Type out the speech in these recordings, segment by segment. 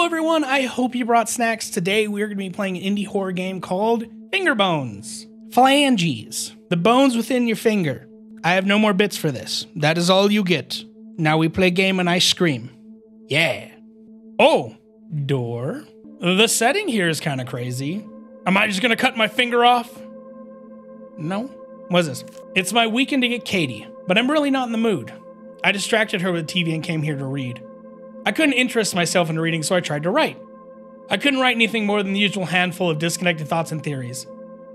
Hello everyone, I hope you brought snacks. Today we're going to be playing an indie horror game called Finger Bones. Phalanges, the bones within your finger. I have no more bits for this. That is all you get. Now we play game and I scream. Yeah. Oh, door. The setting here is kind of crazy. Am I just going to cut my finger off? No. What's this? It's my weekend to get Katie, but I'm really not in the mood. I distracted her with TV and came here to read. I couldn't interest myself in reading, so I tried to write. I couldn't write anything more than the usual handful of disconnected thoughts and theories.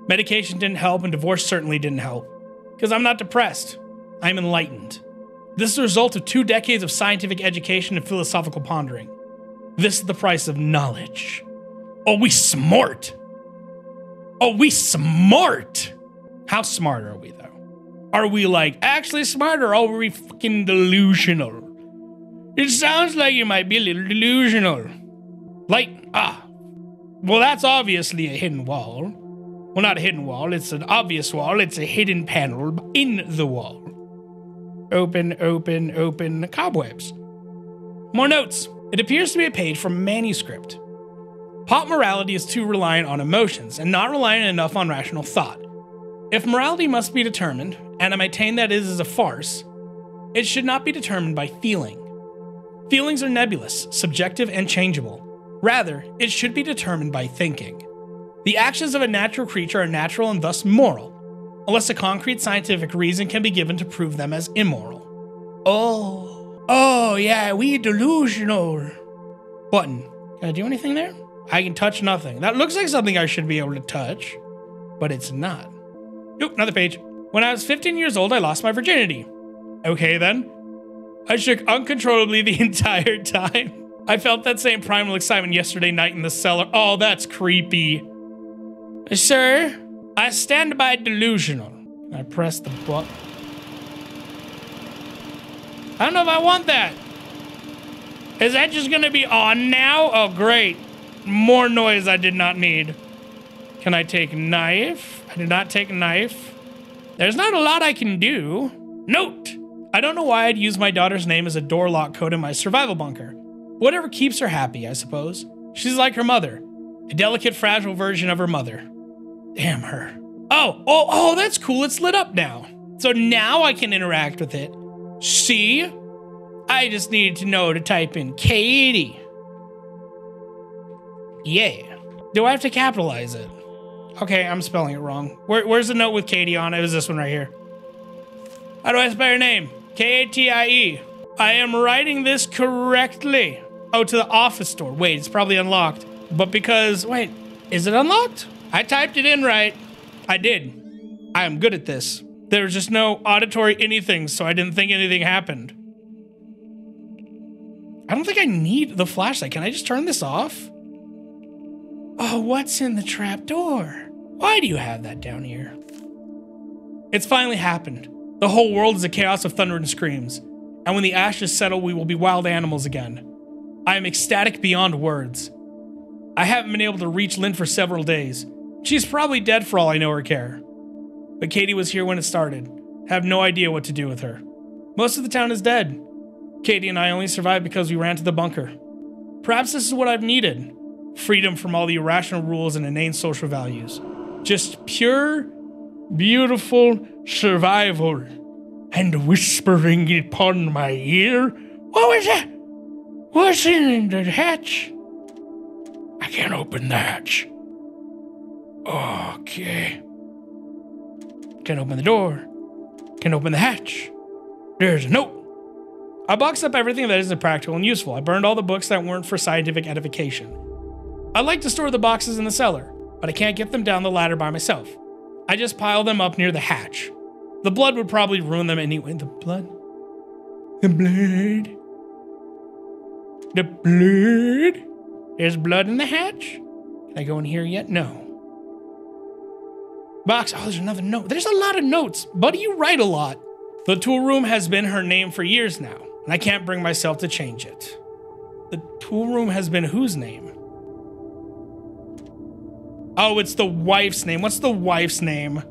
Medication didn't help, and divorce certainly didn't help. Because I'm not depressed. I'm enlightened. This is the result of 2 decades of scientific education and philosophical pondering. This is the price of knowledge. Oh, we smart! Oh, we smart! How smart are we, though? Are we, like, actually smart, or are we fucking delusional? It sounds like you might be a little delusional. Like, well, that's obviously a hidden wall. Well, not a hidden wall, it's an obvious wall. It's a hidden panel in the wall. Open, open, open, cobwebs. More notes. It appears to be a page from a manuscript. Pop morality is too reliant on emotions and not reliant enough on rational thought. If morality must be determined, and I maintain that it is a farce, it should not be determined by feeling. Feelings are nebulous, subjective, and changeable. Rather, it should be determined by thinking. The actions of a natural creature are natural and thus moral, unless a concrete scientific reason can be given to prove them as immoral. Oh yeah, we delusional. Button. Can I do anything there? I can touch nothing. That looks like something I should be able to touch, but it's not. Oop, another page. When I was 15 years old, I lost my virginity. Okay then. I shook uncontrollably the entire time. I felt that same primal excitement yesterday night in the cellar. Oh, that's creepy. Sir, I stand by delusional. I press the button. I don't know if I want that. Is that just gonna be on now? Oh, great. More noise I did not need. Can I take knife? I did not take knife. There's not a lot I can do. Note. I don't know why I'd use my daughter's name as a door lock code in my survival bunker. Whatever keeps her happy, I suppose. She's like her mother. A delicate, fragile version of her mother. Damn her. Oh, that's cool. It's lit up now. So now I can interact with it. See? I just needed to know to type in Katie. Yeah. Do I have to capitalize it? Okay, I'm spelling it wrong. Where's the note with Katie on it? It was this one right here. How do I spell your name? K-A-T-I-E. I am writing this correctly. Oh, to the office door. Wait, it's probably unlocked. But because, wait, is it unlocked? I typed it in right. I did. I am good at this. There was just no auditory anything, so I didn't think anything happened. I don't think I need the flashlight. Can I just turn this off? Oh, what's in the trap door? Why do you have that down here? It's finally happened. The whole world is a chaos of thunder and screams, and when the ashes settle, we will be wild animals again. I am ecstatic beyond words. I haven't been able to reach Lynn for several days. She's probably dead for all I know or care. But Katie was here when it started. I have no idea what to do with her. Most of the town is dead. Katie and I only survived because we ran to the bunker. Perhaps this is what I've needed. Freedom from all the irrational rules and inane social values. Just pure, beautiful survival, and whispering upon my ear. What was that? What's in the hatch? I can't open the hatch. Okay. Can't open the door. Can't open the hatch. There's a note. I boxed up everything that isn't practical and useful. I burned all the books that weren't for scientific edification. I like to store the boxes in the cellar, but I can't get them down the ladder by myself. I just pile them up near the hatch. The blood would probably ruin them anyway. The blood? The blood? The blood? There's blood in the hatch? Can I go in here yet? No. Box. Oh, there's another note. There's a lot of notes. Buddy, you write a lot. The tool room has been her name for years now, and I can't bring myself to change it. The tool room has been whose name? Oh, it's the wife's name. What's the wife's name?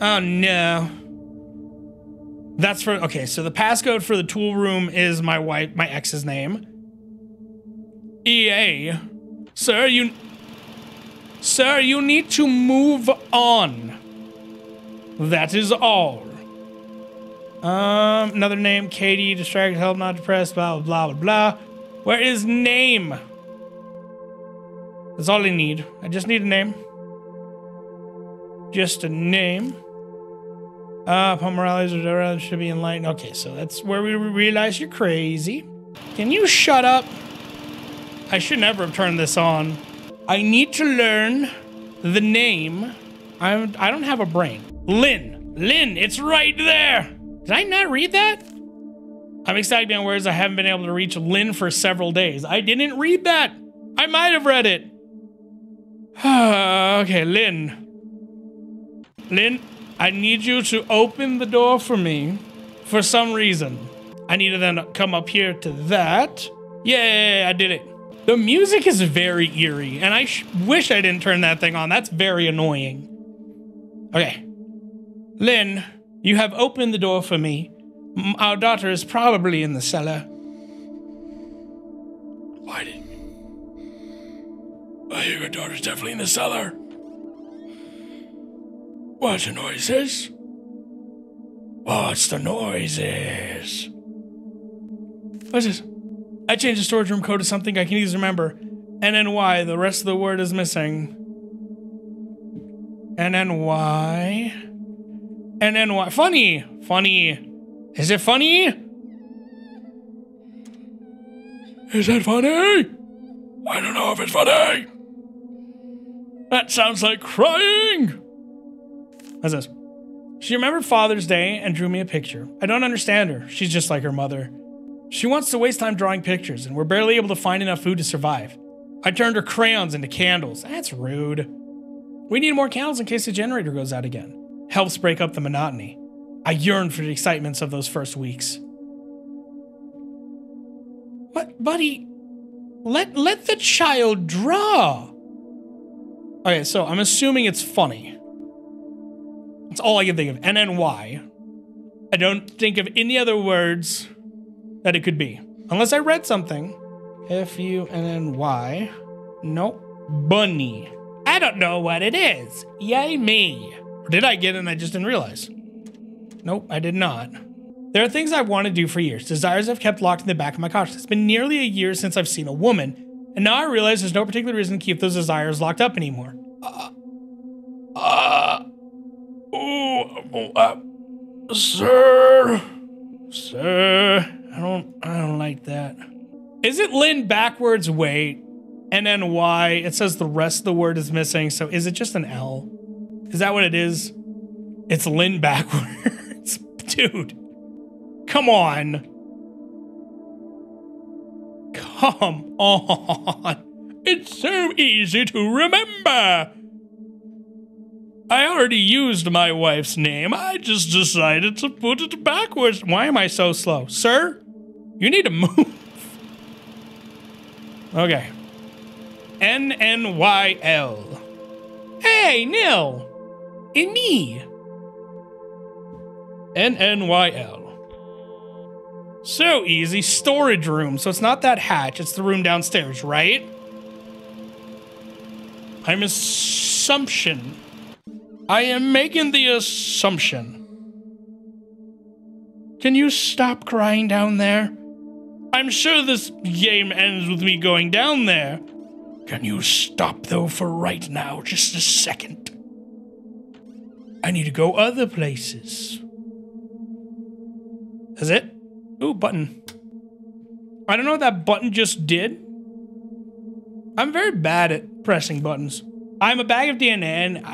Oh, no. That's for... Okay, so the passcode for the tool room is my wife, my ex's name. EA. Sir, you need to move on. That is all. Another name, Katie, distracted, help, not depressed, blah, blah, blah, blah. Where is name? That's all I need. I just need a name. Just a name. Pomerales should be enlightened. Okay, so that's where we realize you're crazy. Can you shut up? I should never have turned this on. I need to learn the name. I don't have a brain. Lynn. Lynn, it's right there. Did I not read that? I'm excited beyond words. I haven't been able to reach Lynn for several days. I didn't read that. I might have read it. Okay, Lynn. Lynn, I need you to open the door for me for some reason. I need to then come up here to that. Yay, I did it. The music is very eerie, and I wish I didn't turn that thing on. That's very annoying. Okay. Lynn, you have opened the door for me. Our daughter is probably in the cellar. Why didn't you? I hear your daughter's definitely in the cellar. What's the noises? What's the noises? What's this? I changed the storage room code to something I can easily remember. NNY, the rest of the word is missing. NNY. NNY. Funny. Funny. Is it funny? Is it funny? I don't know if it's funny. That sounds like crying. What's this? She remembered Father's Day and drew me a picture. I don't understand her. She's just like her mother. She wants to waste time drawing pictures, and we're barely able to find enough food to survive. I turned her crayons into candles. That's rude. We need more candles in case the generator goes out again. Helps break up the monotony. I yearn for the excitements of those first weeks. What, buddy? Let the child draw. Okay, so I'm assuming it's funny. That's all I can think of. NNY. I don't think of any other words that it could be. Unless I read something. F-U-N-N-Y. Nope. Bunny. I don't know what it is. Yay me. Or did I get it and I just didn't realize? Nope, I did not. There are things I've wanted to do for years. Desires I've kept locked in the back of my conscience. It's been nearly a year since I've seen a woman. And now I realize there's no particular reason to keep those desires locked up anymore. Sir. Sir. I don't like that. Is it Lynn backwards? Wait. NNY. It says the rest of the word is missing. So is it just an L? Is that what it is? It's Lynn backwards. Dude. Come on. Come on. It's so easy to remember. I already used my wife's name. I just decided to put it backwards. Why am I so slow? Sir? You need to move. Okay. NNYL. Hey, Nil. It's me. NNYL. So easy. Storage room. So it's not that hatch. It's the room downstairs, right? I am making the assumption. Can you stop crying down there? I'm sure this game ends with me going down there. Can you stop though for right now? Just a second. I need to go other places. Is it? Ooh, button. I don't know what that button just did. I'm very bad at pressing buttons. I'm a bag of DNA and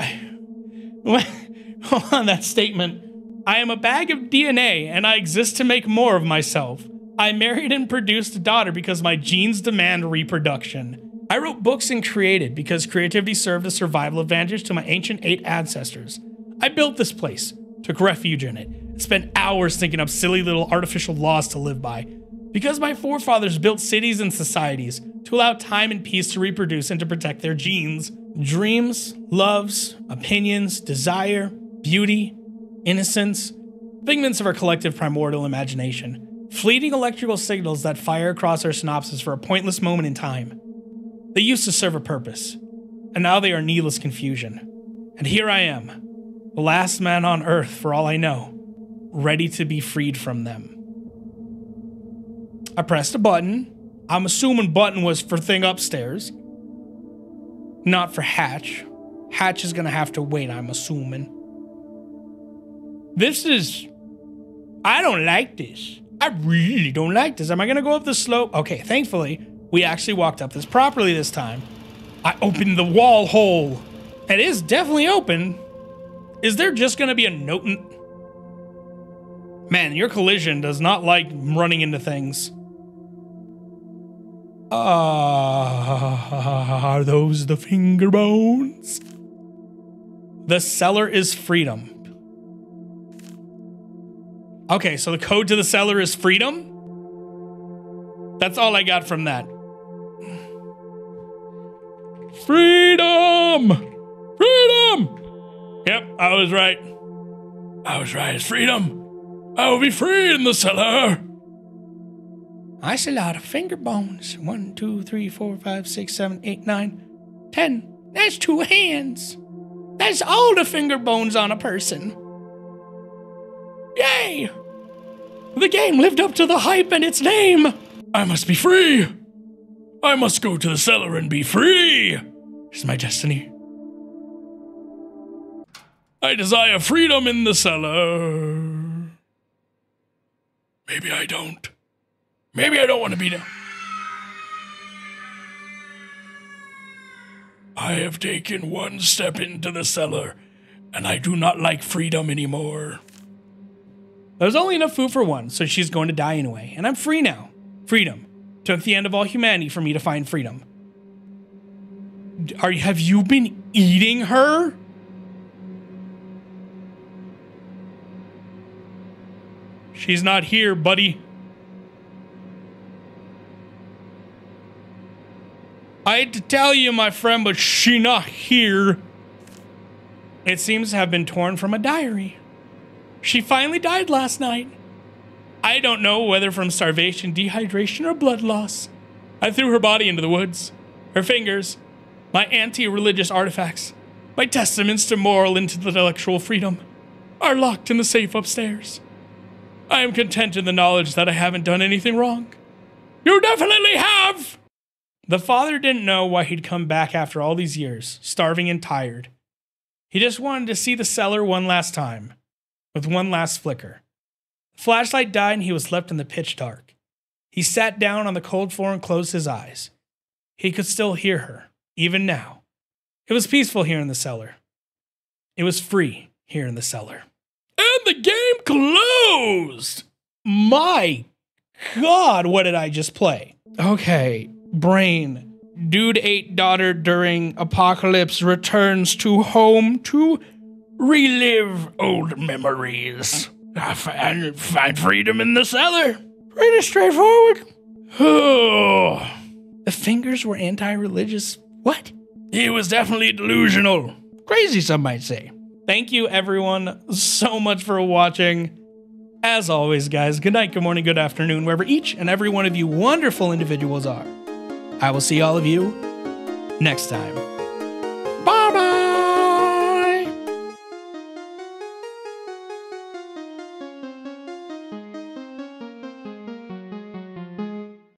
hold on, that statement. I am a bag of DNA, and I exist to make more of myself. I married and produced a daughter because my genes demand reproduction. I wrote books and created because creativity served as survival advantage to my ancient 8 ancestors. I built this place, took refuge in it, and spent hours thinking up silly little artificial laws to live by. Because my forefathers built cities and societies to allow time and peace to reproduce and to protect their genes. Dreams, loves, opinions, desire, beauty, innocence, figments of our collective primordial imagination. fleeting electrical signals that fire across our synapses for a pointless moment in time. They used to serve a purpose, and now they are needless confusion. And here I am, the last man on Earth for all I know, ready to be freed from them. I pressed a button. I'm assuming button was for thing upstairs, not for Hatch. Hatch is gonna have to wait, I'm assuming. This is... I don't like this. I really don't like this. Am I gonna go up the slope? Okay, thankfully, we actually walked up this properly this time. I opened the wall hole. It is definitely open. Is there just gonna be a note? Man, your collision does not like running into things. Are those the finger bones? The cellar is freedom. Okay, so the code to the cellar is freedom? That's all I got from that. Freedom! Freedom! Yep, I was right. I was right, it's freedom. I will be free in the cellar. I see a lot of finger bones. 1, 2, 3, 4, 5, 6, 7, 8, 9, 10. That's 2 hands. That's all the finger bones on a person. Yay! The game lived up to the hype and its name! I must be free! I must go to the cellar and be free! This is my destiny. I desire freedom in the cellar. Maybe I don't. Maybe I don't want to be there. I have taken 1 step into the cellar, and I do not like freedom anymore. There's only enough food for 1, so she's going to die anyway, and I'm free now. Freedom. Took the end of all humanity for me to find freedom. Have you been eating her? She's not here, buddy. I hate to tell you, my friend, but she's not here. It seems to have been torn from a diary. She finally died last night. I don't know whether from starvation, dehydration, or blood loss. I threw her body into the woods, her fingers, my anti-religious artifacts, my testaments to moral and intellectual freedom are locked in the safe upstairs. I am content in the knowledge that I haven't done anything wrong. You definitely have! The father didn't know why he'd come back after all these years, starving and tired. He just wanted to see the cellar 1 last time. With 1 last flicker. The flashlight died and he was left in the pitch dark. He sat down on the cold floor and closed his eyes. He could still hear her, even now. It was peaceful here in the cellar. It was free here in the cellar. And the game closed! My God, what did I just play? Okay, brain. Dude ate daughter during apocalypse, returns to home to... relive old memories. And find freedom in the cellar. Pretty straightforward. Oh. The fingers were anti-religious. What? He was definitely delusional. Crazy, some might say. Thank you, everyone, so much for watching. As always, guys, good night, good morning, good afternoon, wherever each and every one of you wonderful individuals are. I will see all of you next time.